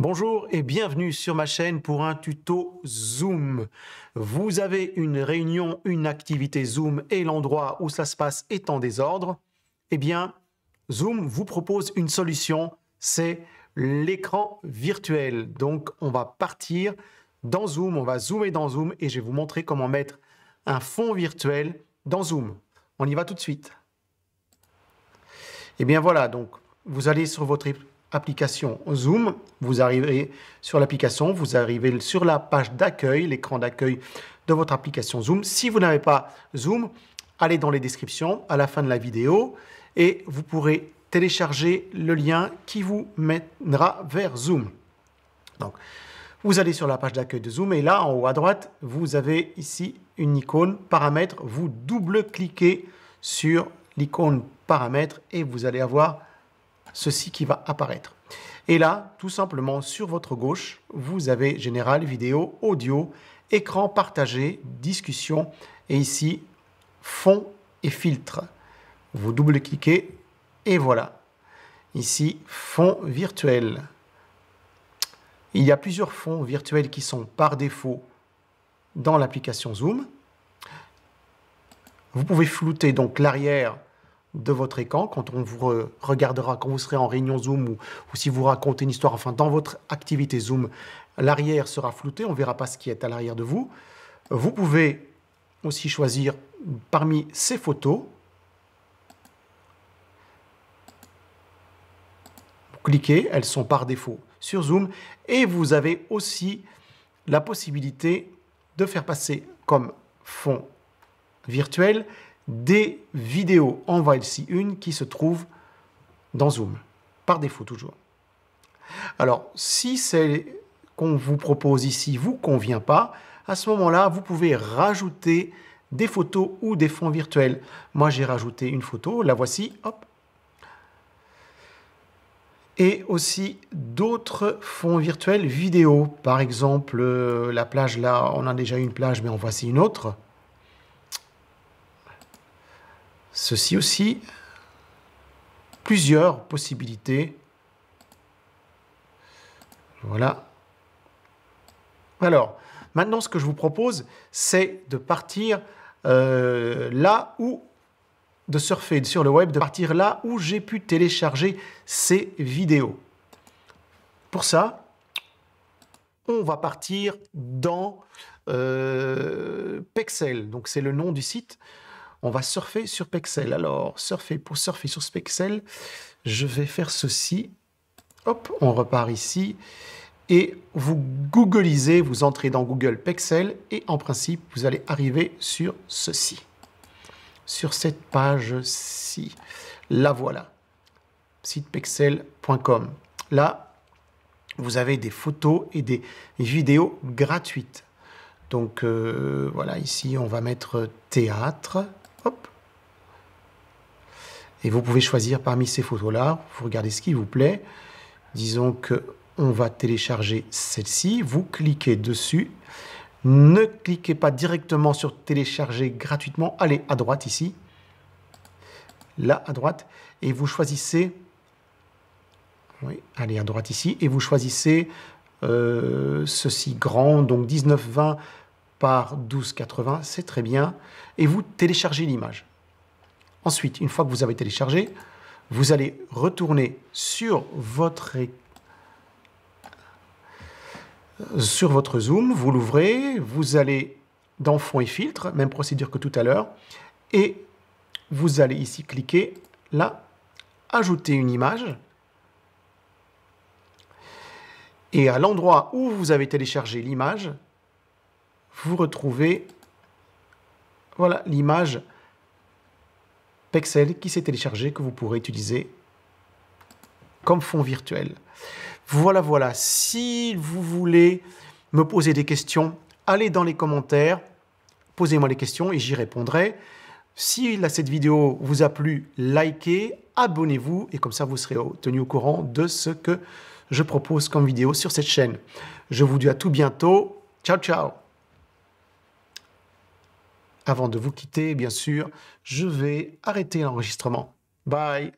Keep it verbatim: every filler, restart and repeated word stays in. Bonjour et bienvenue sur ma chaîne pour un tuto Zoom. Vous avez une réunion, une activité Zoom et l'endroit où ça se passe est en désordre. Eh bien, Zoom vous propose une solution, c'est l'écran virtuel. Donc, on va partir dans Zoom, on va zoomer dans Zoom et je vais vous montrer comment mettre un fond virtuel dans Zoom. On y va tout de suite. Et bien voilà, donc vous allez sur votre application Zoom, vous arrivez sur l'application, vous arrivez sur la page d'accueil, l'écran d'accueil de votre application Zoom. Si vous n'avez pas Zoom, allez dans les descriptions à la fin de la vidéo et vous pourrez télécharger le lien qui vous mènera vers Zoom. Donc, vous allez sur la page d'accueil de Zoom et là, en haut à droite, vous avez ici une icône paramètres. Vous double-cliquez sur l'icône paramètres et vous allez avoir ceci qui va apparaître. Et là, tout simplement, sur votre gauche, vous avez général, vidéo, audio, écran partagé, discussion et ici, fond et filtre. Vous double-cliquez et voilà. Ici, fond virtuel. Il y a plusieurs fonds virtuels qui sont par défaut dans l'application Zoom. Vous pouvez flouter donc l'arrière de votre écran quand on vous regardera, quand vous serez en réunion Zoom ou, ou si vous racontez une histoire, enfin dans votre activité Zoom, l'arrière sera flouté, on ne verra pas ce qui est à l'arrière de vous. Vous pouvez aussi choisir parmi ces photos. Vous cliquez, elles sont par défaut sur Zoom et vous avez aussi la possibilité de faire passer comme fond virtuel des vidéos. On voit ici une qui se trouve dans Zoom, par défaut toujours. Alors, si celle qu'on vous propose ici ne vous convient pas, à ce moment-là, vous pouvez rajouter des photos ou des fonds virtuels. Moi, j'ai rajouté une photo, la voici, hop. Et aussi d'autres fonds virtuels vidéo. Par exemple, euh, la plage, là, on a déjà une plage, mais en voici une autre. Ceci aussi. Plusieurs possibilités. Voilà. Alors, maintenant, ce que je vous propose, c'est de partir euh, là où... de surfer sur le web, de partir là où j'ai pu télécharger ces vidéos. Pour ça, on va partir dans euh, Pexels. Donc, c'est le nom du site. On va surfer sur Pexels. Alors, surfer pour surfer sur ce Pexels, je vais faire ceci. Hop, on repart ici. Et vous googlisez, vous entrez dans Google Pexels et en principe, vous allez arriver sur ceci. Sur cette page-ci. La voilà, site pexels point com. Là, vous avez des photos et des vidéos gratuites. Donc, euh, voilà, ici, on va mettre théâtre. Hop. Et vous pouvez choisir parmi ces photos-là. Vous regardez ce qui vous plaît. Disons qu'on va télécharger celle-ci. Vous cliquez dessus. Ne cliquez pas directement sur télécharger gratuitement. Allez à droite ici, là à droite, et vous choisissez. Oui, allez à droite ici, et vous choisissez euh, ceci grand, donc dix-neuf vingt par mille cent quatre-vingts, c'est très bien. Et vous téléchargez l'image. Ensuite, une fois que vous avez téléchargé, vous allez retourner sur votre écran. Sur votre Zoom, vous l'ouvrez, vous allez dans Fond et Filtre, même procédure que tout à l'heure, et vous allez ici cliquer, là, Ajouter une image. Et à l'endroit où vous avez téléchargé l'image, vous retrouvez voilà, l'image Pexels qui s'est téléchargée, que vous pourrez utiliser comme fond virtuel. Voilà, voilà. Si vous voulez me poser des questions, allez dans les commentaires, posez-moi les questions et j'y répondrai. Si là, cette vidéo vous a plu, likez, abonnez-vous et comme ça, vous serez tenu au courant de ce que je propose comme vidéo sur cette chaîne. Je vous dis à tout bientôt. Ciao, ciao. Avant de vous quitter, bien sûr, je vais arrêter l'enregistrement. Bye.